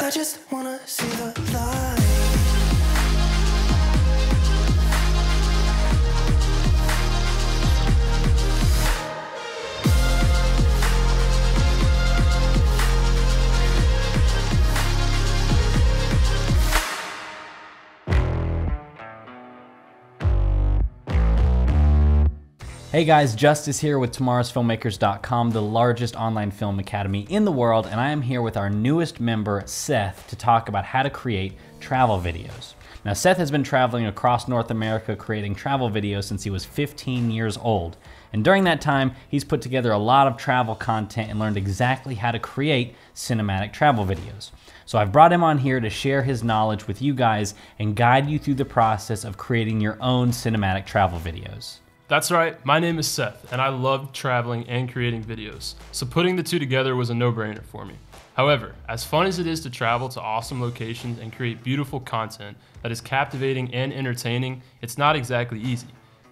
yeah. I just wanna see the light. Hey guys, Justice here with TomorrowsFilmmakers.com, the largest online film academy in the world, and I am here with our newest member, Seth, to talk about how to create travel videos. Now, Seth has been traveling across North America creating travel videos since he was 15 years old. And during that time, he's put together a lot of travel content and learned exactly how to create cinematic travel videos. So I've brought him on here to share his knowledge with you guys and guide you through the process of creating your own cinematic travel videos. That's right, my name is Seth, and I love traveling and creating videos, so putting the two together was a no-brainer for me. However, as fun as it is to travel to awesome locations and create beautiful content that is captivating and entertaining, it's not exactly easy.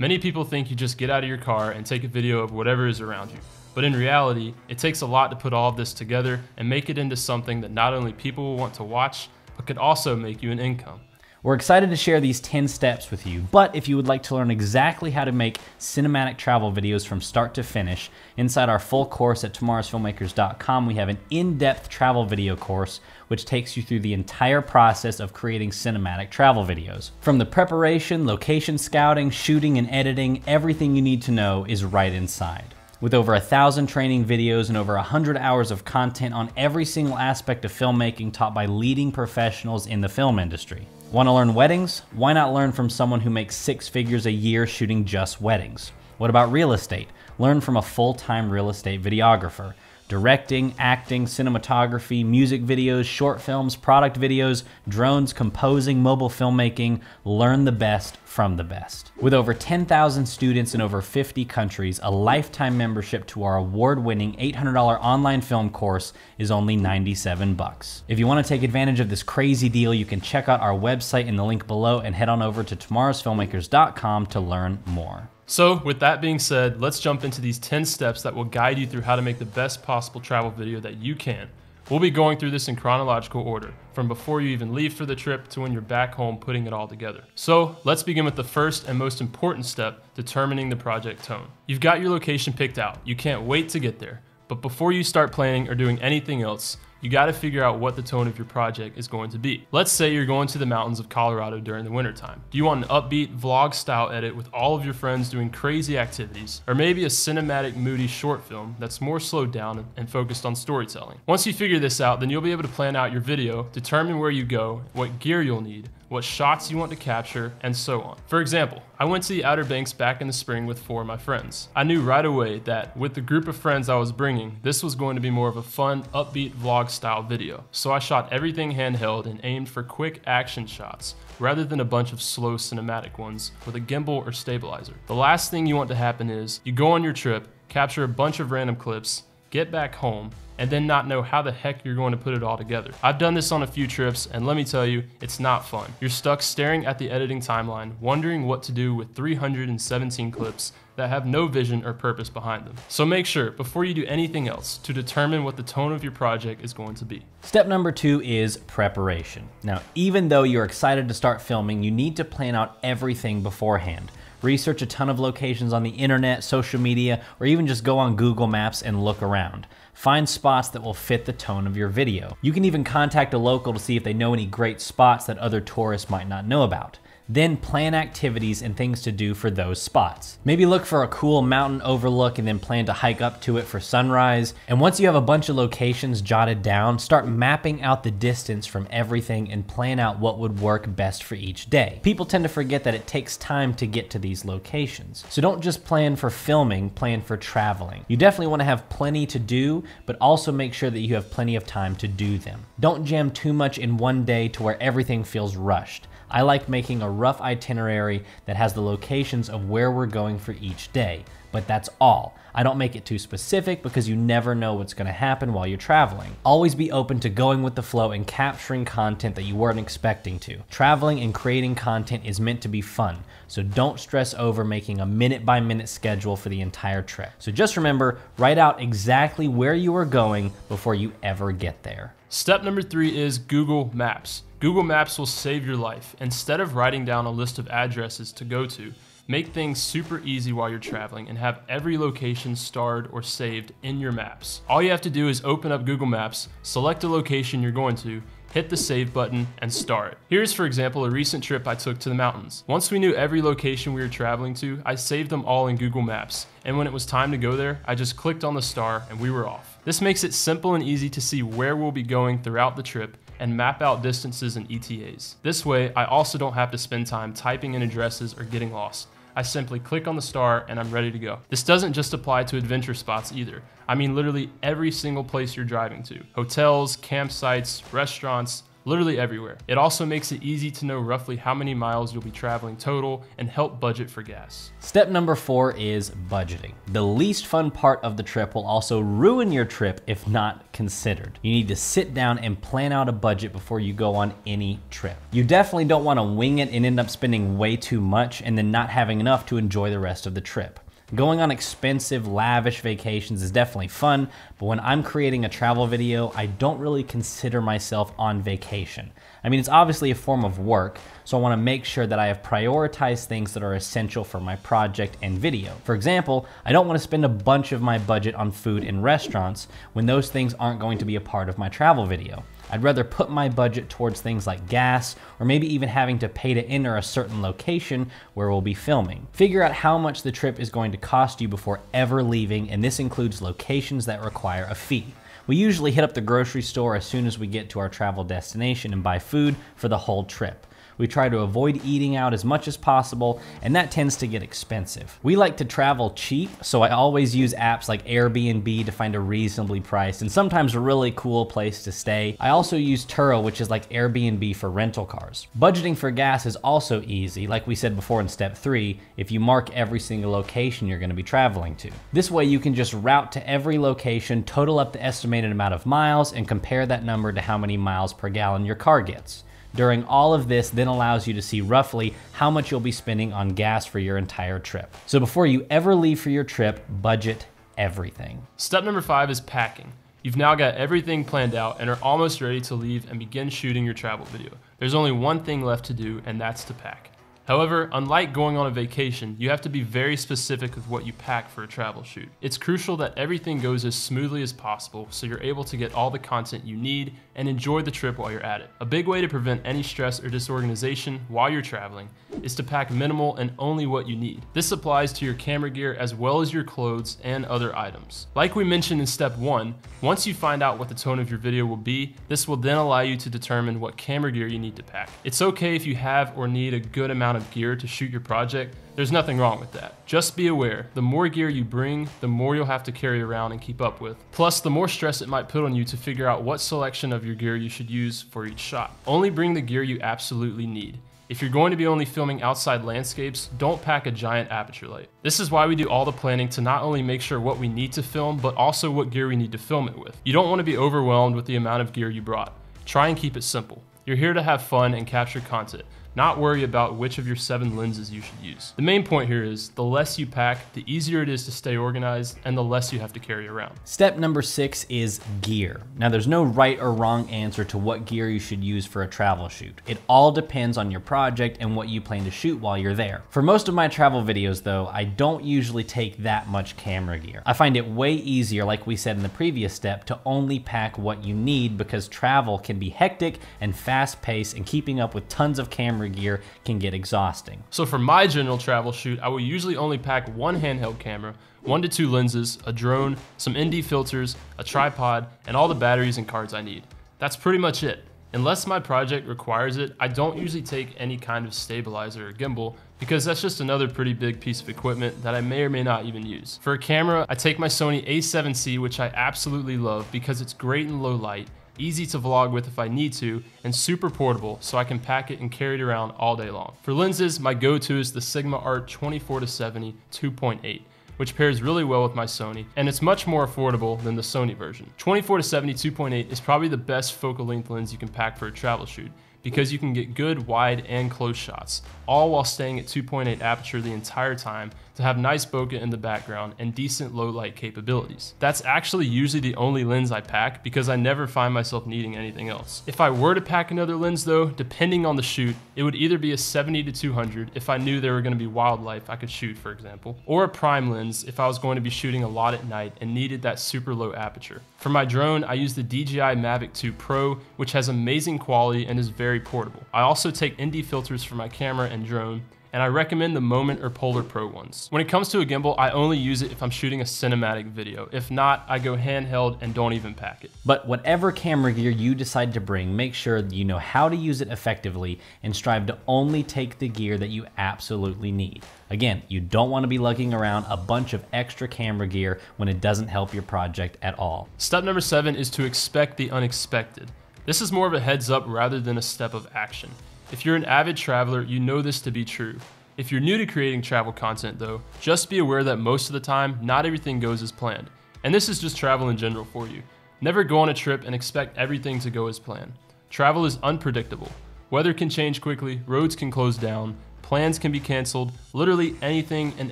Many people think you just get out of your car and take a video of whatever is around you, but in reality, it takes a lot to put all of this together and make it into something that not only people will want to watch, but could also make you an income. We're excited to share these 10 steps with you, but if you would like to learn exactly how to make cinematic travel videos from start to finish, inside our full course at TomorrowsFilmmakers.com, we have an in-depth travel video course which takes you through the entire process of creating cinematic travel videos. From the preparation, location scouting, shooting and editing, everything you need to know is right inside. With over 1,000 training videos and over 100 hours of content on every single aspect of filmmaking taught by leading professionals in the film industry. Want to learn weddings? Why not learn from someone who makes six figures a year shooting just weddings? What about real estate? Learn from a full-time real estate videographer. Directing, acting, cinematography, music videos, short films, product videos, drones, composing, mobile filmmaking, learn the best from the best. With over 10,000 students in over 50 countries, a lifetime membership to our award-winning $800 online film course is only $97. If you want to take advantage of this crazy deal, you can check out our website in the link below and head on over to TomorrowsFilmmakers.com to learn more. So with that being said, let's jump into these 10 steps that will guide you through how to make the best possible travel video that you can. We'll be going through this in chronological order, from before you even leave for the trip to when you're back home putting it all together. So let's begin with the first and most important step, determining the project tone. You've got your location picked out. You can't wait to get there. But before you start planning or doing anything else, you got to figure out what the tone of your project is going to be. Let's say you're going to the mountains of Colorado during the wintertime. Do you want an upbeat vlog style edit with all of your friends doing crazy activities, or maybe a cinematic moody short film that's more slowed down and focused on storytelling? Once you figure this out, then you'll be able to plan out your video, determine where you go, what gear you'll need, what shots you want to capture, and so on. For example, I went to the Outer Banks back in the spring with 4 of my friends. I knew right away that with the group of friends I was bringing, this was going to be more of a fun, upbeat vlog style video. So I shot everything handheld and aimed for quick action shots, rather than a bunch of slow cinematic ones with a gimbal or stabilizer. The last thing you want to happen is you go on your trip, capture a bunch of random clips, get back home, and then not know how the heck you're going to put it all together. I've done this on a few trips, and let me tell you, it's not fun. You're stuck staring at the editing timeline, wondering what to do with 317 clips that have no vision or purpose behind them. So make sure, before you do anything else, to determine what the tone of your project is going to be. Step number 2 is preparation. Now, even though you're excited to start filming, you need to plan out everything beforehand. Research a ton of locations on the internet, social media, or even just go on Google Maps and look around. Find spots that will fit the tone of your video. You can even contact a local to see if they know any great spots that other tourists might not know about. Then plan activities and things to do for those spots. Maybe look for a cool mountain overlook and then plan to hike up to it for sunrise. And once you have a bunch of locations jotted down, start mapping out the distance from everything and plan out what would work best for each day. People tend to forget that it takes time to get to these locations. So don't just plan for filming, plan for traveling. You definitely want to have plenty to do, but also make sure that you have plenty of time to do them. Don't jam too much in one day to where everything feels rushed. I like making a rough itinerary that has the locations of where we're going for each day, but that's all. I don't make it too specific because you never know what's going to happen while you're traveling. Always be open to going with the flow and capturing content that you weren't expecting to. Traveling and creating content is meant to be fun, so don't stress over making a minute-by-minute schedule for the entire trip. So just remember, write out exactly where you are going before you ever get there. Step number 3 is Google Maps. Google Maps will save your life. Instead of writing down a list of addresses to go to, make things super easy while you're traveling and have every location starred or saved in your maps. All you have to do is open up Google Maps, select a location you're going to, hit the save button, and start. Here's, for example, a recent trip I took to the mountains. Once we knew every location we were traveling to, I saved them all in Google Maps, and when it was time to go there, I just clicked on the star and we were off. This makes it simple and easy to see where we'll be going throughout the trip and map out distances and ETAs. This way, I also don't have to spend time typing in addresses or getting lost. I simply click on the star and I'm ready to go. This doesn't just apply to adventure spots either. I mean literally every single place you're driving to. Hotels, campsites, restaurants, literally everywhere. It also makes it easy to know roughly how many miles you'll be traveling total and help budget for gas. Step number 4 is budgeting. The least fun part of the trip will also ruin your trip if not considered. You need to sit down and plan out a budget before you go on any trip. You definitely don't want to wing it and end up spending way too much and then not having enough to enjoy the rest of the trip. Going on expensive, lavish vacations is definitely fun, but when I'm creating a travel video, I don't really consider myself on vacation. I mean, it's obviously a form of work, so I want to make sure that I have prioritized things that are essential for my project and video. For example, I don't want to spend a bunch of my budget on food in restaurants when those things aren't going to be a part of my travel video. I'd rather put my budget towards things like gas or maybe even having to pay to enter a certain location where we'll be filming. Figure out how much the trip is going to cost you before ever leaving, and this includes locations that require a fee. We usually hit up the grocery store as soon as we get to our travel destination and buy food for the whole trip. We try to avoid eating out as much as possible, and that tends to get expensive. We like to travel cheap, so I always use apps like Airbnb to find a reasonably priced and sometimes a really cool place to stay. I also use Turo, which is like Airbnb for rental cars. Budgeting for gas is also easy, like we said before in step 3, if you mark every single location you're gonna be traveling to. This way you can just route to every location, total up the estimated amount of miles, and compare that number to how many miles per gallon your car gets. Doing all of this then allows you to see roughly how much you'll be spending on gas for your entire trip. So before you ever leave for your trip, budget everything. Step number 5 is packing. You've now got everything planned out and are almost ready to leave and begin shooting your travel video. There's only one thing left to do, and that's to pack. However, unlike going on a vacation, you have to be very specific with what you pack for a travel shoot. It's crucial that everything goes as smoothly as possible so you're able to get all the content you need and enjoy the trip while you're at it. A big way to prevent any stress or disorganization while you're traveling is to pack minimal and only what you need. This applies to your camera gear as well as your clothes and other items. Like we mentioned in step 1, once you find out what the tone of your video will be, this will then allow you to determine what camera gear you need to pack. It's okay if you have or need a good amount of gear to shoot your project. There's nothing wrong with that. Just be aware, the more gear you bring, the more you'll have to carry around and keep up with. Plus, the more stress it might put on you to figure out what selection of your gear you should use for each shot. Only bring the gear you absolutely need. If you're going to be only filming outside landscapes, don't pack a giant aperture light. This is why we do all the planning to not only make sure what we need to film, but also what gear we need to film it with. You don't want to be overwhelmed with the amount of gear you brought. Try and keep it simple. You're here to have fun and capture content, not worry about which of your 7 lenses you should use. The main point here is the less you pack, the easier it is to stay organized and the less you have to carry around. Step number 6 is gear. Now there's no right or wrong answer to what gear you should use for a travel shoot. It all depends on your project and what you plan to shoot while you're there. For most of my travel videos though, I don't usually take that much camera gear. I find it way easier, like we said in the previous step, to only pack what you need because travel can be hectic and fast paced, and keeping up with tons of camera gear can get exhausting. So for my general travel shoot, I will usually only pack one handheld camera, 1 to 2 lenses, a drone, some ND filters, a tripod, and all the batteries and cards I need. That's pretty much it. Unless my project requires it, I don't usually take any kind of stabilizer or gimbal because that's just another pretty big piece of equipment that I may or may not even use. For a camera, I take my Sony A7C, which I absolutely love because it's great in low light, easy to vlog with if I need to, and super portable, so I can pack it and carry it around all day long. For lenses, my go-to is the Sigma Art 24-70 2.8, which pairs really well with my Sony, and it's much more affordable than the Sony version. 24-70 2.8 is probably the best focal length lens you can pack for a travel shoot because you can get good wide and close shots, all while staying at 2.8 aperture the entire time to have nice bokeh in the background and decent low light capabilities. That's actually usually the only lens I pack because I never find myself needing anything else. If I were to pack another lens though, depending on the shoot, it would either be a 70-200 if I knew there were going to be wildlife I could shoot, for example, or a prime lens if I was going to be shooting a lot at night and needed that super low aperture. For my drone, I use the DJI Mavic 2 Pro, which has amazing quality and is very portable. I also take ND filters for my camera and drone, and I recommend the Moment or Polar Pro ones. When it comes to a gimbal, I only use it if I'm shooting a cinematic video. If not, I go handheld and don't even pack it. But whatever camera gear you decide to bring, make sure that you know how to use it effectively and strive to only take the gear that you absolutely need. Again, you don't want to be lugging around a bunch of extra camera gear when it doesn't help your project at all. Step number 7 is to expect the unexpected. This is more of a heads up rather than a step of action. If you're an avid traveler, you know this to be true. If you're new to creating travel content though, just be aware that most of the time, not everything goes as planned. And this is just travel in general for you. Never go on a trip and expect everything to go as planned. Travel is unpredictable. Weather can change quickly, roads can close down, plans can be canceled, literally anything and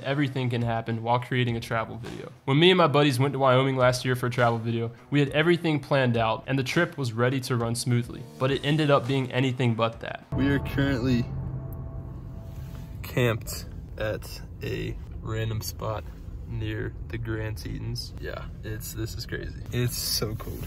everything can happen while creating a travel video. When me and my buddies went to Wyoming last year for a travel video, we had everything planned out and the trip was ready to run smoothly, but it ended up being anything but that. We are currently camped at a random spot near the Grand Tetons. Yeah, this is crazy. It's so cold.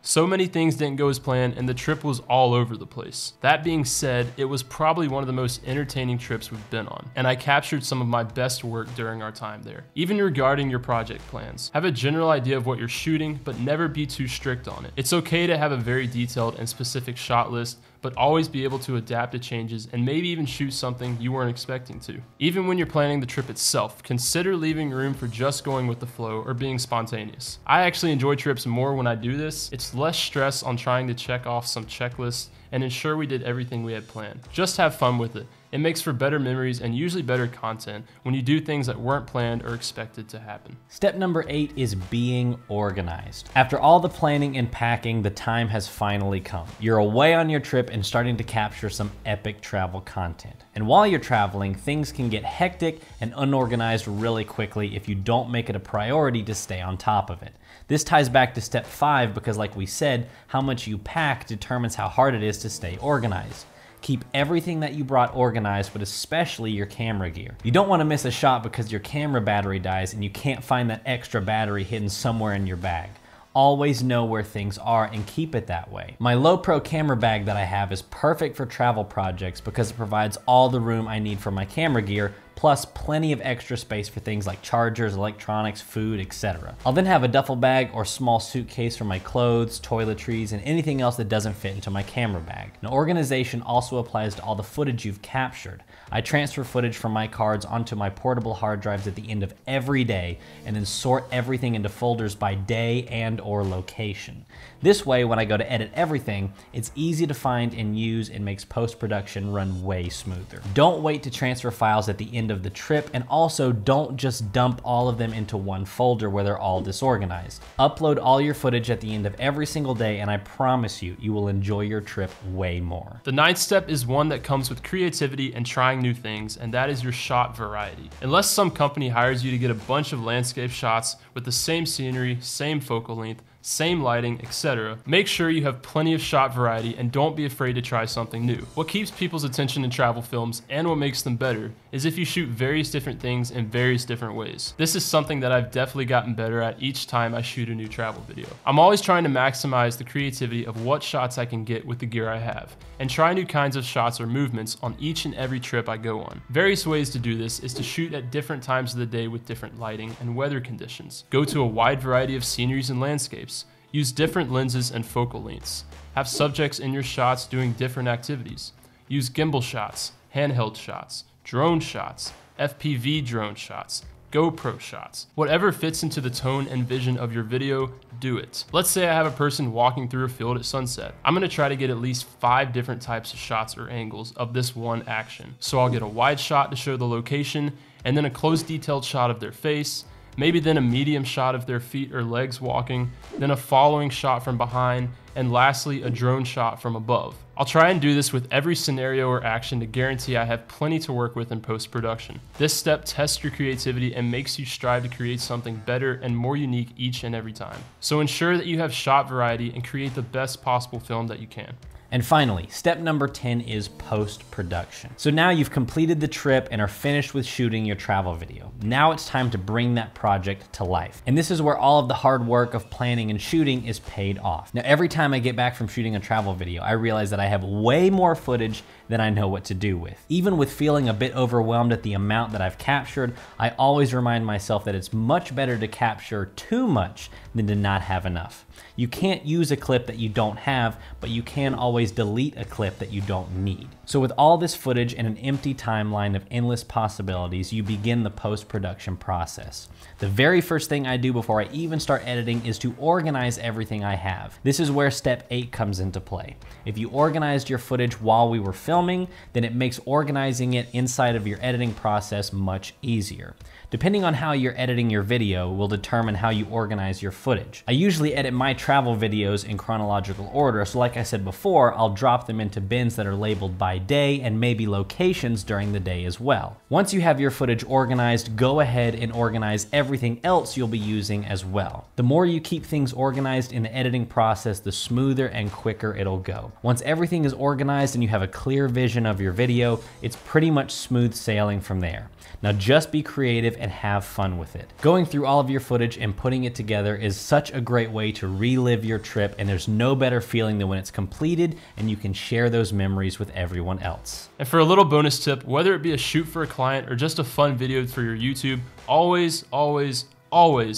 So many things didn't go as planned and the trip was all over the place. That being said, it was probably one of the most entertaining trips we've been on, and I captured some of my best work during our time there. Even regarding your project plans, have a general idea of what you're shooting, but never be too strict on it. It's okay to have a very detailed and specific shot list, but always be able to adapt to changes and maybe even shoot something you weren't expecting to. Even when you're planning the trip itself, consider leaving room for just going with the flow or being spontaneous. I actually enjoy trips more when I do this. It's less stress on trying to check off some checklist and ensure we did everything we had planned. Just have fun with it. It makes for better memories and usually better content when you do things that weren't planned or expected to happen. Step number 8 is being organized. After all the planning and packing, the time has finally come. You're away on your trip and starting to capture some epic travel content. And while you're traveling, things can get hectic and unorganized really quickly if you don't make it a priority to stay on top of it. This ties back to step 5 because, like we said, how much you pack determines how hard it is to stay organized. Keep everything that you brought organized, but especially your camera gear. You don't want to miss a shot because your camera battery dies and you can't find that extra battery hidden somewhere in your bag. Always know where things are and keep it that way. My Lowepro camera bag that I have is perfect for travel projects because it provides all the room I need for my camera gear, plus plenty of extra space for things like chargers, electronics, food, etc. I'll then have a duffel bag or small suitcase for my clothes, toiletries, and anything else that doesn't fit into my camera bag. Now, organization also applies to all the footage you've captured. I transfer footage from my cards onto my portable hard drives at the end of every day and then sort everything into folders by day and or location. This way, when I go to edit everything, it's easy to find and use and makes post-production run way smoother. Don't wait to transfer files at the end of the trip, and also don't just dump all of them into one folder where they're all disorganized. Upload all your footage at the end of every single day, and I promise you, you will enjoy your trip way more. The 9th step is one that comes with creativity and trying new things, and that is your shot variety. Unless some company hires you to get a bunch of landscape shots with the same scenery, same focal length, same lighting, etc. Make sure you have plenty of shot variety and don't be afraid to try something new. What keeps people's attention in travel films and what makes them better is if you shoot various different things in various different ways. This is something that I've definitely gotten better at each time I shoot a new travel video. I'm always trying to maximize the creativity of what shots I can get with the gear I have and try new kinds of shots or movements on each and every trip I go on. Various ways to do this is to shoot at different times of the day with different lighting and weather conditions. Go to a wide variety of sceneries and landscapes. Use different lenses and focal lengths. Have subjects in your shots doing different activities. Use gimbal shots, handheld shots, drone shots, FPV drone shots, GoPro shots. Whatever fits into the tone and vision of your video, do it. Let's say I have a person walking through a field at sunset. I'm gonna try to get at least 5 different types of shots or angles of this one action. So I'll get a wide shot to show the location, and then a close detailed shot of their face, maybe then a medium shot of their feet or legs walking, then a following shot from behind, and lastly, a drone shot from above. I'll try and do this with every scenario or action to guarantee I have plenty to work with in post-production. This step tests your creativity and makes you strive to create something better and more unique each and every time. So ensure that you have shot variety and create the best possible film that you can. And finally, step number 10 is post-production. So now you've completed the trip and are finished with shooting your travel video. Now it's time to bring that project to life. And this is where all of the hard work of planning and shooting is paid off. Now, every time I get back from shooting a travel video, I realize that I have way more footage than I know what to do with. Even with feeling a bit overwhelmed at the amount that I've captured, I always remind myself that it's much better to capture too much than to not have enough. You can't use a clip that you don't have, but you can always delete a clip that you don't need. So with all this footage and an empty timeline of endless possibilities, you begin the post-production process. The very first thing I do before I even start editing is to organize everything I have. This is where step 8 comes into play. If you organized your footage while we were filming, then it makes organizing it inside of your editing process much easier. Depending on how you're editing your video will determine how you organize your footage. I usually edit my travel videos in chronological order, so like I said before, I'll drop them into bins that are labeled by day and maybe locations during the day as well. Once you have your footage organized, go ahead and organize everything else you'll be using as well. The more you keep things organized in the editing process, the smoother and quicker it'll go. Once everything is organized and you have a clear vision of your video, it's pretty much smooth sailing from there. Now just be creative and have fun with it. Going through all of your footage and putting it together is such a great way to relive your trip, and there's no better feeling than when it's completed and you can share those memories with everyone else. And for a little bonus tip, whether it be a shoot for a client or just a fun video for your YouTube, always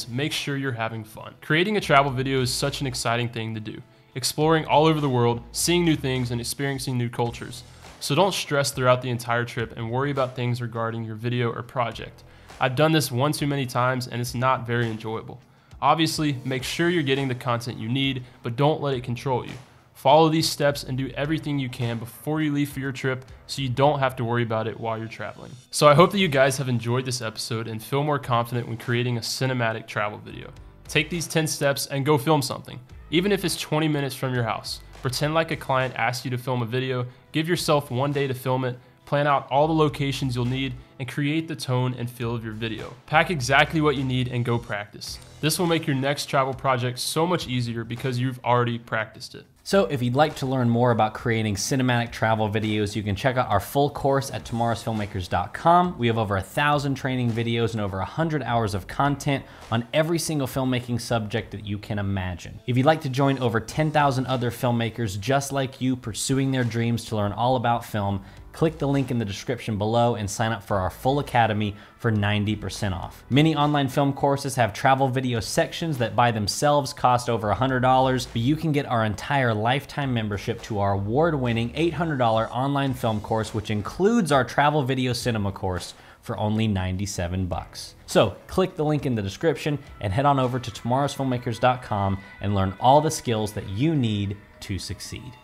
make sure you're having fun. Creating a travel video is such an exciting thing to do. Exploring all over the world, seeing new things, and experiencing new cultures. So don't stress throughout the entire trip and worry about things regarding your video or project. I've done this one too many times and it's not very enjoyable. Obviously, make sure you're getting the content you need, but don't let it control you. Follow these steps and do everything you can before you leave for your trip so you don't have to worry about it while you're traveling. So I hope that you guys have enjoyed this episode and feel more confident when creating a cinematic travel video. Take these 10 steps and go film something. Even if it's 20 minutes from your house, pretend like a client asked you to film a video, give yourself one day to film it, plan out all the locations you'll need, and create the tone and feel of your video. Pack exactly what you need and go practice. This will make your next travel project so much easier because you've already practiced it. So if you'd like to learn more about creating cinematic travel videos, you can check out our full course at TomorrowsFilmmakers.com. We have over 1,000 training videos and over 100 hours of content on every single filmmaking subject that you can imagine. If you'd like to join over 10,000 other filmmakers just like you pursuing their dreams to learn all about film, click the link in the description below and sign up for our full academy for 90% off. Many online film courses have travel video sections that by themselves cost over $100, but you can get our entire lifetime membership to our award-winning $800 online film course, which includes our travel video cinema course, for only $97. So click the link in the description and head on over to TomorrowsFilmmakers.com and learn all the skills that you need to succeed.